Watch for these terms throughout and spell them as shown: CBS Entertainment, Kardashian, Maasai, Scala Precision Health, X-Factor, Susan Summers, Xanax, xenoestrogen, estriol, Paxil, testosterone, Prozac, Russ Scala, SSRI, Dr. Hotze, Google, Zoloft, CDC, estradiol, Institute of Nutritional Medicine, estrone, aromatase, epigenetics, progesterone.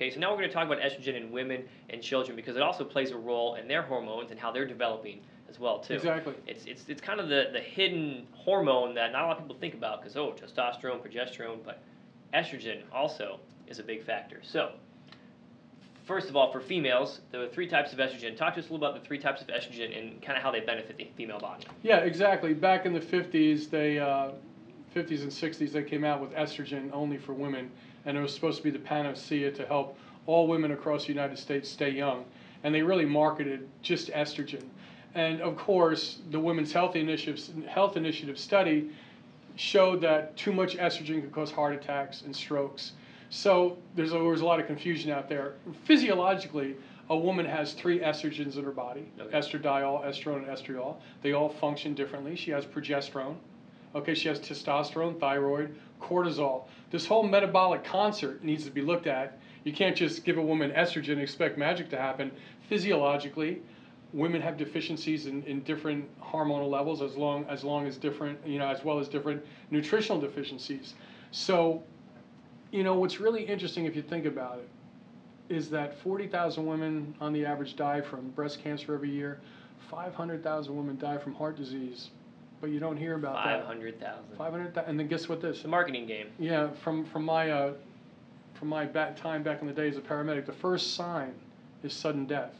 Okay, so now we're going to talk about estrogen in women and children because it also plays a role in their hormones and how they're developing as well too. Exactly. It's kind of the hidden hormone that not a lot of people think about because, oh, testosterone, progesterone, but estrogen also is a big factor. So first of all, for females, there are three types of estrogen. Talk to us a little about the three types of estrogen and kind of how they benefit the female body. Yeah, exactly. Back in the 50s, they, 50s and 60s, they came out with estrogen only for women, and it was supposed to be the panacea to help all women across the United States stay young. And they really marketed just estrogen. And of course, the Women's Health Initiative study showed that too much estrogen could cause heart attacks and strokes. So there's always a lot of confusion out there. Physiologically, a woman has three estrogens in her body, okay. Estradiol, estrone, and estriol. They all function differently. She has progesterone. Okay, she has testosterone, thyroid, cortisol. This whole metabolic concert needs to be looked at. You can't just give a woman estrogen and expect magic to happen. Physiologically, women have deficiencies in different hormonal levels as long as different, as well as different nutritional deficiencies. So, what's really interesting if you think about it is that 40,000 women on the average die from breast cancer every year. 500,000 women die from heart disease, but you don't hear about 500,000. 500,000, and then guess what this? The marketing game. Yeah, from my time back in the day as a paramedic, the first sign is sudden death.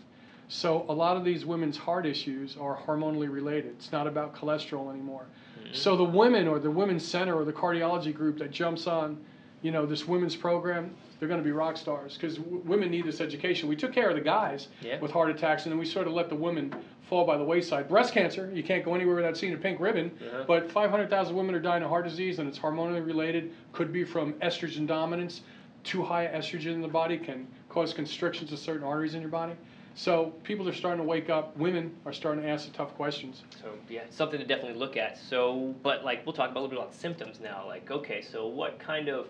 So a lot of these women's heart issues are hormonally related. It's not about cholesterol anymore. Mm-hmm. So the women or the women's center or the cardiology group that jumps on this women's program, they're going to be rock stars because women need this education. We took care of the guys with heart attacks, and then we sort of let the women fall by the wayside. Breast cancer, you can't go anywhere without seeing a pink ribbon, but 500,000 women are dying of heart disease, and it's hormonally related. Could be from estrogen dominance. Too high estrogen in the body can cause constrictions to certain arteries in your body. So people are starting to wake up. Women are starting to ask the tough questions. So yeah, it's something to definitely look at. So, but like we'll talk about a little bit about symptoms now. Like, okay, so what kind of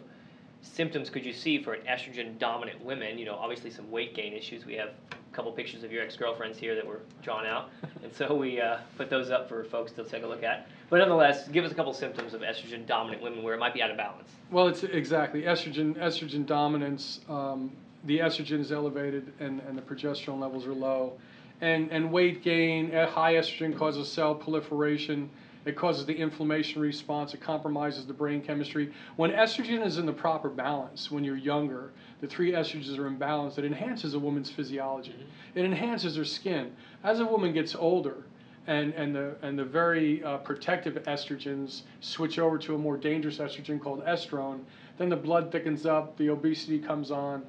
symptoms could you see for an estrogen-dominant women? Obviously some weight gain issues. We have a couple pictures of your ex-girlfriends here that were drawn out, and so we put those up for folks to take a look at. But nonetheless, give us a couple symptoms of estrogen-dominant women where it might be out of balance. Well, it's exactly estrogen dominance. The estrogen is elevated, and the progesterone levels are low, and weight gain. High estrogen causes cell proliferation. It causes the inflammation response. It compromises the brain chemistry. When estrogen is in the proper balance, when you're younger, the three estrogens are in balance. It enhances a woman's physiology. It enhances her skin. As a woman gets older, and the very protective estrogens switch over to a more dangerous estrogen called estrone, then the blood thickens up. The obesity comes on.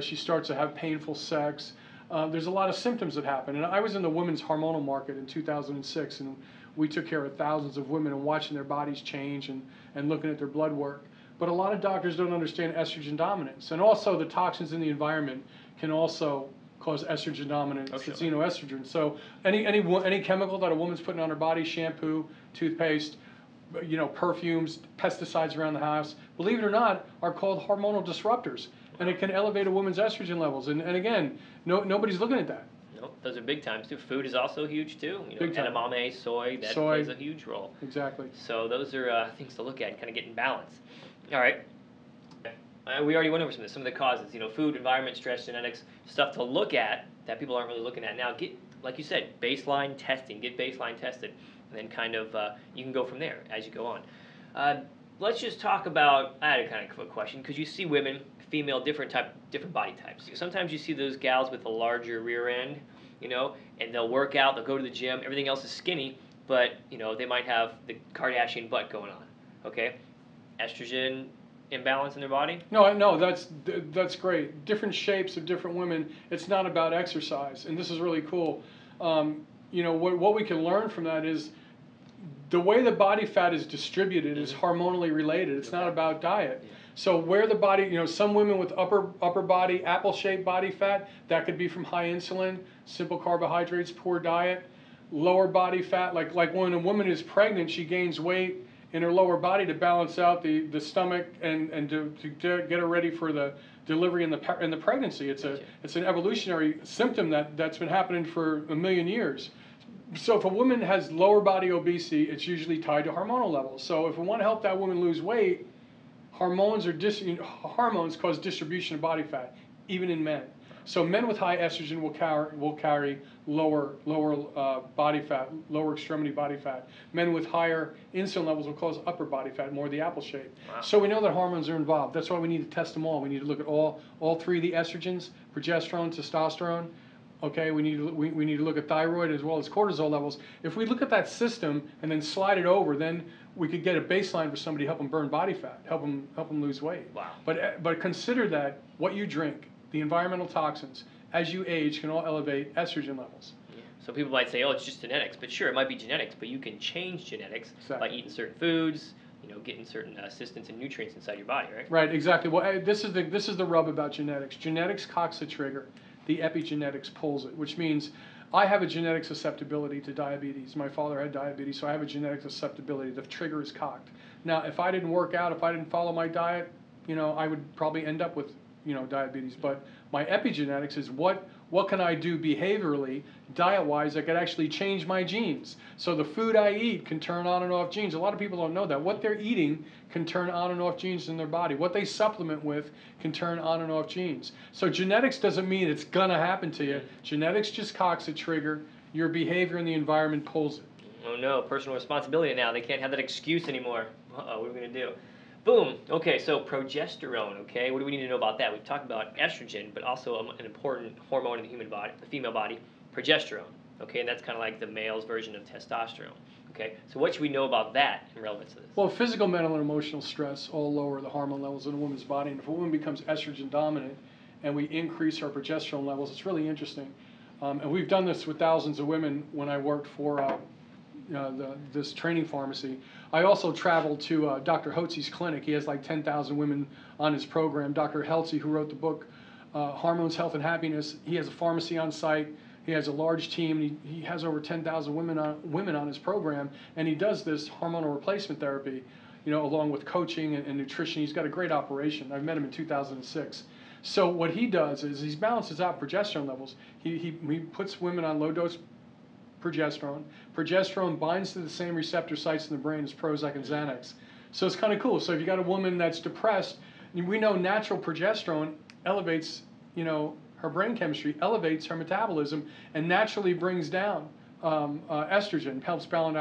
She starts to have painful sex. There's a lot of symptoms that happen. And I was in the women's hormonal market in 2006, and we took care of thousands of women and watching their bodies change and looking at their blood work. But a lot of doctors don't understand estrogen dominance. And also the toxins in the environment can also cause estrogen dominance, it's xenoestrogen. So any chemical that a woman's putting on her body, shampoo, toothpaste, perfumes, pesticides around the house, believe it or not, are called hormonal disruptors. And it can elevate a woman's estrogen levels. And again, nobody's looking at that. Nope, those are big times too. Food is also huge too. Edamame, soy, that plays a huge role. Exactly. So those are things to look at and kind of get in balance. All right. We already went over some of the causes. Food, environment, stress, genetics, stuff to look at that people aren't really looking at now. Get, like you said, baseline testing. Get baseline tested, and then kind of you can go from there as you go on. Let's just talk about, I had a kind of quick question, because you see women, female, different body types. Sometimes you see those gals with a larger rear end, and they'll work out, they'll go to the gym, everything else is skinny, but, they might have the Kardashian butt going on, okay? Estrogen imbalance in their body? No, that's great. Different shapes of different women. It's not about exercise, and this is really cool. What we can learn from that is, the way the body fat is distributed is hormonally related. It's not about diet. Yeah. So where the body, some women with upper body, apple-shaped body fat, that could be from high insulin, simple carbohydrates, poor diet. Lower body fat, like when a woman is pregnant, she gains weight in her lower body to balance out the stomach and to get her ready for the delivery and the pregnancy. It's an evolutionary symptom that's been happening for a million years. So if a woman has lower body obesity, it's usually tied to hormonal levels. So if we want to help that woman lose weight, hormones cause distribution of body fat. even in men. So men with high estrogen will carry lower body fat, lower extremity body fat. Men with higher insulin levels will cause upper body fat, more the apple shape. Wow. So we know that hormones are involved. That's why we need to test them all. We need to look at all three of the estrogens, progesterone, testosterone. Okay, we need to look at thyroid as well as cortisol levels. If we look at that system and then slide it over, then we could get a baseline for somebody, help them burn body fat, help them lose weight. Wow. But consider that what you drink, the environmental toxins, as you age, can all elevate estrogen levels. Yeah. So people might say, oh, it's just genetics. But sure, it might be genetics, but you can change genetics by eating certain foods, you know, getting certain assistance and nutrients inside your body, right? Right, exactly. Well, this is the rub about genetics. Genetics cocks the trigger. The epigenetics pulls it, which means I have a genetic susceptibility to diabetes. My father had diabetes, so I have a genetic susceptibility. The trigger is cocked. Now, if I didn't work out, if I didn't follow my diet, you know, I would probably end up with, you know, diabetes. But my epigenetics is what can I do behaviorally, diet-wise, that could actually change my genes. So the food I eat can turn on and off genes. A lot of people don't know that. What they're eating can turn on and off genes in their body. What they supplement with can turn on and off genes. So genetics doesn't mean it's going to happen to you. Genetics just cocks a trigger. Your behavior in the environment pulls it. Oh, no, personal responsibility now. They can't have that excuse anymore. Uh-oh, what are we going to do? Boom. Okay, so progesterone, okay? What do we need to know about that? We've talked about estrogen, but also an important hormone in the human body, the female body, progesterone, okay? And that's kind of like the male's version of testosterone, okay? So what should we know about that in relevance to this? Well, physical, mental, and emotional stress all lower the hormone levels in a woman's body, and if a woman becomes estrogen dominant and we increase our progesterone levels, it's really interesting. And we've done this with thousands of women when I worked for this training pharmacy. I also traveled to Dr. Hotze's clinic. He has like 10,000 women on his program. Dr. Hotze, who wrote the book Hormones, Health, and Happiness, he has a pharmacy on site. He has a large team. He has over 10,000 women on his program, and he does this hormonal replacement therapy, you know, along with coaching and nutrition. He's got a great operation. I've met him in 2006. So what he does is he balances out progesterone levels. He puts women on low-dose progesterone. Progesterone binds to the same receptor sites in the brain as Prozac and Xanax. So it's kind of cool. So if you got a woman that's depressed, we know natural progesterone elevates, you know, her brain chemistry, elevates her metabolism, and naturally brings down estrogen, helps balance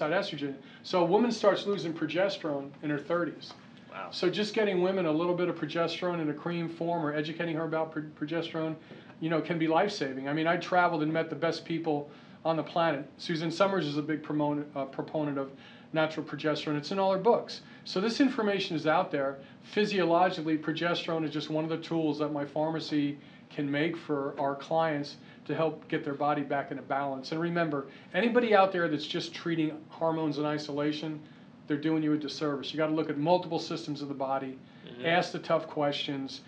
out estrogen. So a woman starts losing progesterone in her 30s. Wow. So just getting women a little bit of progesterone in a cream form or educating her about progesterone, you know, can be life-saving. I mean, I traveled and met the best people on the planet. Susan Summers is a big proponent of natural progesterone. It's in all her books. So this information is out there. Physiologically, progesterone is just one of the tools that my pharmacy can make for our clients to help get their body back into balance. And remember, anybody out there that's just treating hormones in isolation, they're doing you a disservice. You got to look at multiple systems of the body, ask the tough questions,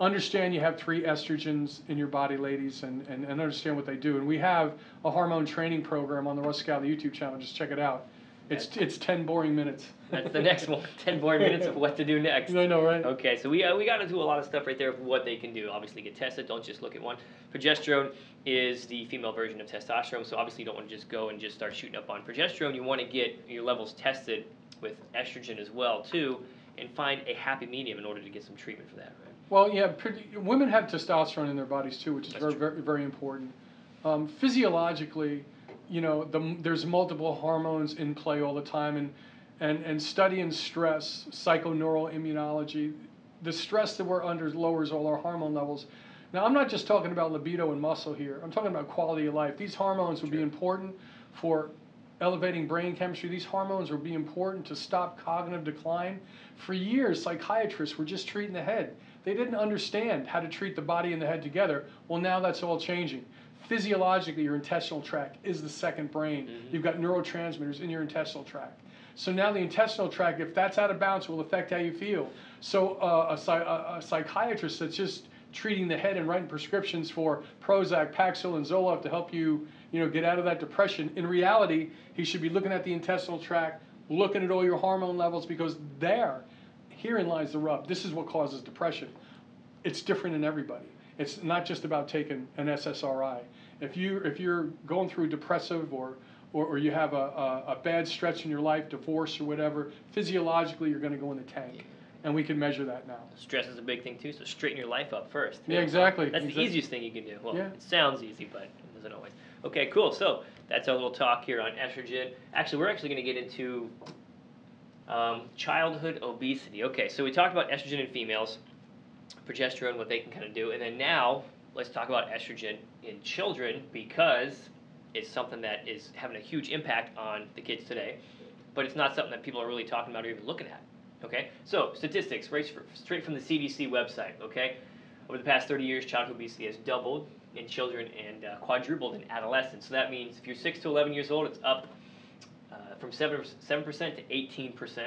understand you have three estrogens in your body, ladies, and understand what they do. And we have a hormone training program on the Russ Scala YouTube channel. Just check it out. It's 10 boring minutes. That's the next one. 10 boring minutes of what to do next. I know, right? Okay, so we got to do a lot of stuff right there of what they can do. Obviously, get tested. Don't just look at one. Progesterone is the female version of testosterone, so obviously you don't want to just go and just start shooting up on progesterone. You want to get your levels tested with estrogen as well, too, and find a happy medium in order to get some treatment for that, right? Well, yeah, women have testosterone in their bodies too, which is very, very, very important. Physiologically, you know, there's multiple hormones in play all the time, and studying stress, psychoneural immunology, the stress that we're under lowers all our hormone levels. Now, I'm not just talking about libido and muscle here. I'm talking about quality of life. These hormones would be important for elevating brain chemistry. These hormones will be important to stop cognitive decline. For years, psychiatrists were just treating the head. They didn't understand how to treat the body and the head together. Well, now that's all changing. Physiologically, your intestinal tract is the second brain. You've got neurotransmitters in your intestinal tract. So now the intestinal tract, if that's out of balance, will affect how you feel. So a psychiatrist that's just treating the head and writing prescriptions for Prozac, Paxil, and Zoloft to help you, you know, get out of that depression. In reality, he should be looking at the intestinal tract, looking at all your hormone levels, because herein lies the rub. This is what causes depression. It's different in everybody. It's not just about taking an SSRI. If you're going through depressive or you have a bad stretch in your life, divorce or whatever, physiologically you're going to go in the tank. and we can measure that now. Stress is a big thing too, so straighten your life up first. Yeah, exactly. That's the easiest thing you can do. Well, yeah. It sounds easy, but it doesn't always. Okay, cool. So that's our little talk here on estrogen. Actually, we're actually going to get into childhood obesity. Okay, so we talked about estrogen in females, progesterone, what they can kind of do, and then now let's talk about estrogen in children, because it's something that is having a huge impact on the kids today, but it's not something that people are really talking about or even looking at. Okay, so statistics, right, straight from the CDC website, okay? Over the past 30 years, childhood obesity has doubled in children and quadrupled in adolescents. So that means if you're 6 to 11 years old, it's up from 7% to 18%,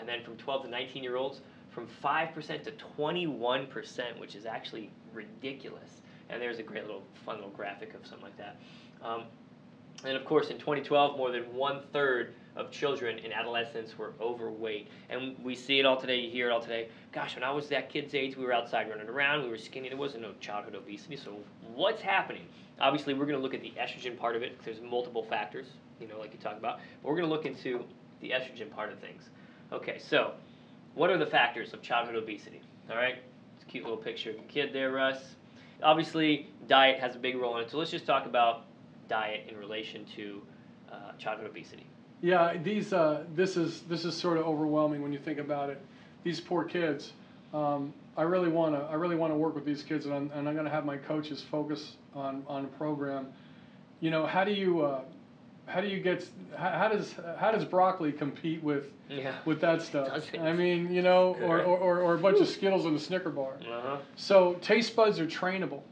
and then from 12 to 19-year-olds, from 5% to 21%, which is actually ridiculous. And there's a great little fun little graphic of something like that. And of course, in 2012, more than 1/3 of children and adolescents were overweight. And we see it all today, you hear it all today. Gosh, when I was that kid's age, we were outside running around, we were skinny, there wasn't no childhood obesity. So what's happening? Obviously, we're going to look at the estrogen part of it, because there's multiple factors, you know, like you talk about. But we're going to look into the estrogen part of things. Okay, so what are the factors of childhood obesity? All right, it's a cute little picture of the kid there, Russ. Obviously, diet has a big role in it, so let's just talk about diet in relation to childhood obesity. Yeah, these this is sort of overwhelming when you think about it. These poor kids. I really wanna work with these kids, and I'm gonna have my coaches focus on a program. You know, how does broccoli compete with with that stuff? I mean, you know, or a bunch of Skittles and a Snicker bar. Uh-huh. So taste buds are trainable.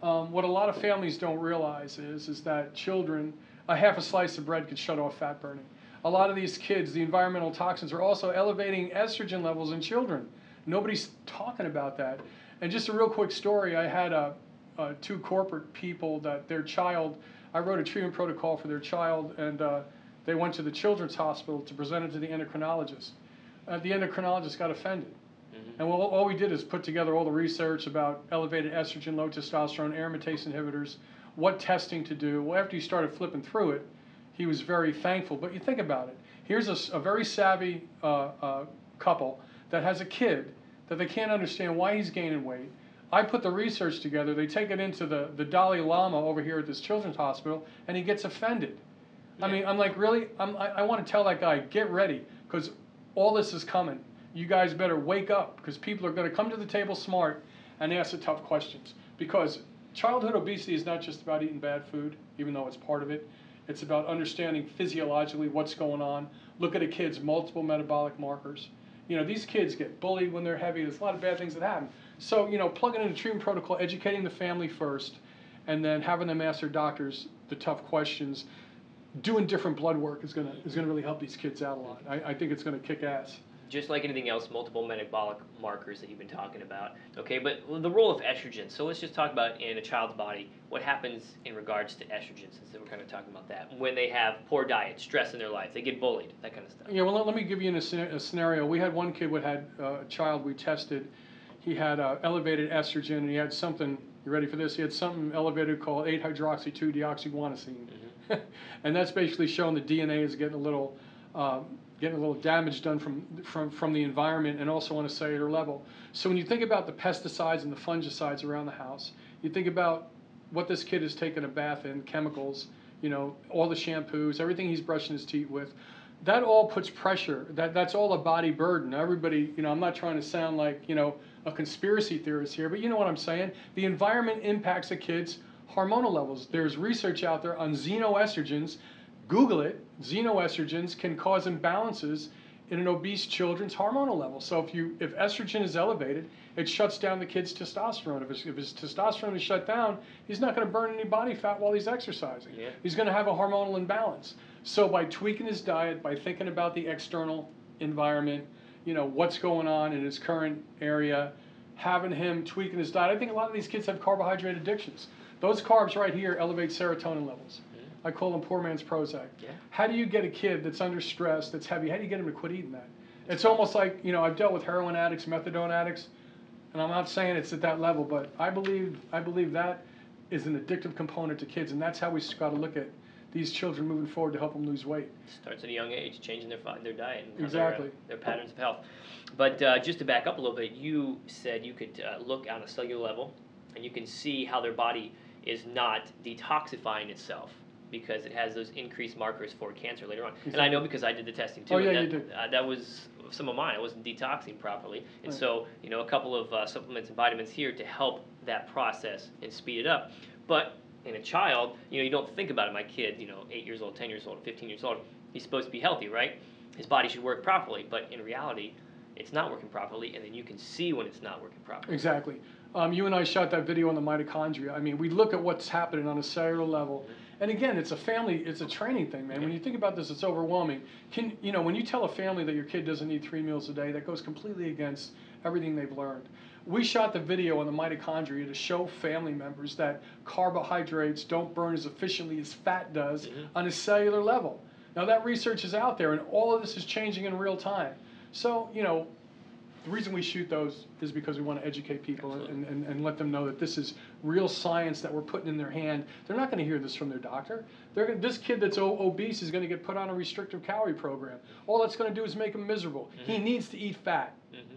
What a lot of families don't realize is that children, a half a slice of bread could shut off fat burning. A lot of these kids, the environmental toxins are also elevating estrogen levels in children. Nobody's talking about that. And just a real quick story, I had two corporate people that their child, I wrote a treatment protocol for their child, and they went to the children's hospital to present it to the endocrinologist. The endocrinologist got offended. And all we did is put together all the research about elevated estrogen, low testosterone, aromatase inhibitors, what testing to do. Well, after he started flipping through it, he was very thankful. But you think about it. Here's a very savvy couple that has a kid that they can't understand why he's gaining weight. I put the research together. They take it into the Dalai Lama over here at this children's hospital, and he gets offended. Yeah. I mean, I'm like, really? I want to tell that guy, get ready, because all this is coming. You guys better wake up, because people are going to come to the table smart and ask the tough questions. Because childhood obesity is not just about eating bad food, even though it's part of it. It's about understanding physiologically what's going on. Look at a kid's multiple metabolic markers. You know, these kids get bullied when they're heavy. There's a lot of bad things that happen. So, you know, plugging in a treatment protocol, educating the family first, and then having them ask their doctors the tough questions. Doing different blood work is going to really help these kids out a lot. I think it's going to kick ass. Just like anything else, multiple metabolic markers that you've been talking about. Okay, but the role of estrogen. So let's just talk about in a child's body what happens in regards to estrogen, since we're kind of talking about that. When they have poor diet, stress in their life, they get bullied, that kind of stuff. Yeah, well, let me give you a scenario. We had one kid who had a child we tested. He had elevated estrogen, and he had something, you ready for this? He had something elevated called 8-hydroxy-2-deoxyguanosine. Mm-hmm. And that's basically showing the DNA is getting a little damage done from the environment, and also on a cellular level. So when you think about the pesticides and the fungicides around the house, you think about what this kid is taking a bath in, chemicals, you know, all the shampoos, everything he's brushing his teeth with, that all puts pressure. That's all a body burden. Everybody, you know, I'm not trying to sound like, you know, a conspiracy theorist here, but you know what I'm saying. The environment impacts a kid's hormonal levels. There's research out there on xenoestrogens. Google it. Xenoestrogens can cause imbalances in an obese children's hormonal level. So if estrogen is elevated, it shuts down the kid's testosterone. If his testosterone is shut down, he's not going to burn any body fat while he's exercising. Yeah. He's going to have a hormonal imbalance. So by tweaking his diet, by thinking about the external environment, you know, what's going on in his current area, having him tweaking his diet. I think a lot of these kids have carbohydrate addictions. Those carbs right here elevate serotonin levels. I call them poor man's Prozac. Yeah. How do you get a kid that's under stress, that's heavy, how do you get him to quit eating that? It's almost like, you know, I've dealt with heroin addicts, methadone addicts, and I'm not saying it's at that level, but I believe that is an addictive component to kids, and that's how we've got to look at these children moving forward to help them lose weight. Starts at a young age, changing their diet and exactly. their patterns of health. But just to back up a little bit, you said you could look on a cellular level and you can see how their body is not detoxifying itself because it has those increased markers for cancer later on. Exactly. And I know because I did the testing too. Oh, yeah, you did. That was some of mine. I wasn't detoxing properly. And so, you know, a couple of supplements and vitamins here to help that process and speed it up. But in a child, you know, you don't think about it. My kid, you know, 8 years old, 10 years old, 15 years old, he's supposed to be healthy, right? His body should work properly, but in reality, it's not working properly, and then you can see when it's not working properly. Exactly. You and I shot that video on the mitochondria. I mean, we look at what's happening on a cellular level, and again, it's a family, it's a training thing, man. Yeah. When you think about this, it's overwhelming. You know, when you tell a family that your kid doesn't eat 3 meals a day, that goes completely against everything they've learned. We shot the video on the mitochondria to show family members that carbohydrates don't burn as efficiently as fat does on a cellular level. Now, that research is out there, and all of this is changing in real time. So, you know, the reason we shoot those is because we want to educate people and let them know that this is real science that we're putting in their hand. They're not going to hear this from their doctor. This kid that's obese is going to get put on a restrictive calorie program. All that's going to do is make him miserable. He needs to eat fat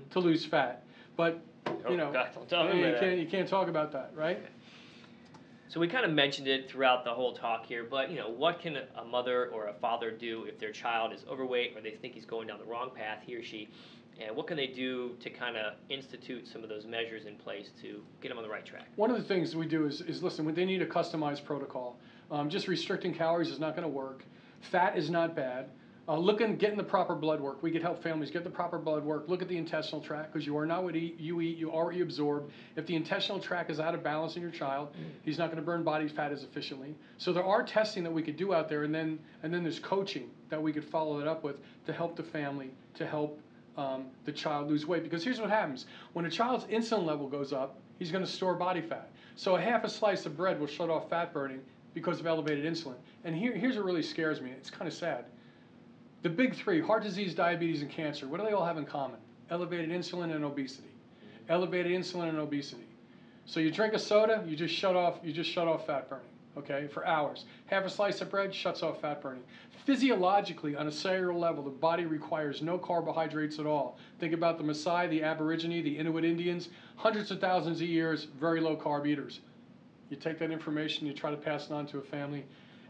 to lose fat. But, you know, you can't talk about that, right? So we kind of mentioned it throughout the whole talk here, but, you know, what can a mother or a father do if their child is overweight or they think he's going down the wrong path, he or she, and what can they do to kind of institute some of those measures in place to get them on the right track? One of the things we do is listen, they need a customized protocol. Just restricting calories is not going to work. Fat is not bad. Getting the proper blood work. We could help families get the proper blood work. Look at the intestinal tract, because you are not what you eat, you are what you absorb. If the intestinal tract is out of balance in your child, he's not going to burn body fat as efficiently. So there are testing that we could do out there, and then there's coaching that we could follow it up with to help the family, to help the child lose weight. Because here's what happens. When a child's insulin level goes up, he's going to store body fat. So a half a slice of bread will shut off fat burning because of elevated insulin. And here's what really scares me. It's kind of sad. The big three, heart disease, diabetes, and cancer, what do they all have in common? Elevated insulin and obesity. Elevated insulin and obesity. So you drink a soda, you just shut off fat burning, okay, for hours. Have a slice of bread, shuts off fat burning. Physiologically, on a cellular level, the body requires no carbohydrates at all. Think about the Maasai, the Aborigine, the Inuit Indians, hundreds of thousands of years, very low carb eaters. You take that information, you try to pass it on to a family,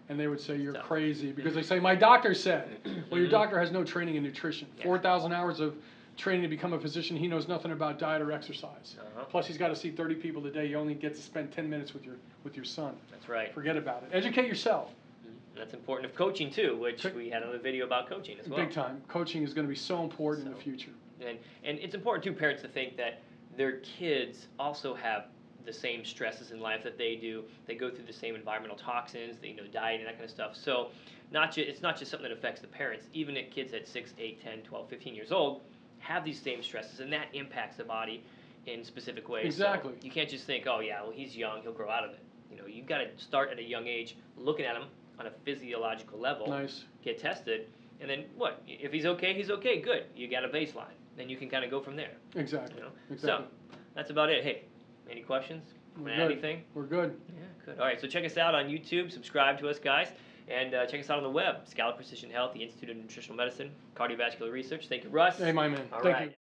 and they would say, you're crazy, because they say, my doctor said. Well, your doctor has no training in nutrition. 4,000 hours of training to become a physician. He knows nothing about diet or exercise. Plus, he's got to see 30 people a day. You only get to spend 10 minutes with your son. That's right. Forget about it. Educate yourself. That's important. Of coaching, too, which we had another video about coaching as well. Big time. Coaching is going to be so important in the future. And it's important, too, parents to think that their kids also have the same stresses in life that they do. They go through the same environmental toxins, they, you know, diet and that kind of stuff. So it's not just something that affects the parents. Even at kids at 6, 8, 10, 12, 15 years old have these same stresses, and that impacts the body in specific ways. Exactly. So you can't just think, oh, yeah, well, he's young, he'll grow out of it. You know, you've got to start at a young age looking at him on a physiological level, get tested, and then what? If he's okay, good. You got a baseline. Then you can kind of go from there. Exactly. You know? Exactly. So that's about it. Hey. Any questions? Anything? We're good. Yeah, good. All right, so check us out on YouTube. Subscribe to us, guys. And check us out on the web, Scala Precision Health, the Institute of Nutritional Medicine, Cardiovascular Research. Thank you, Russ. Hey, my man. All right. Thank you.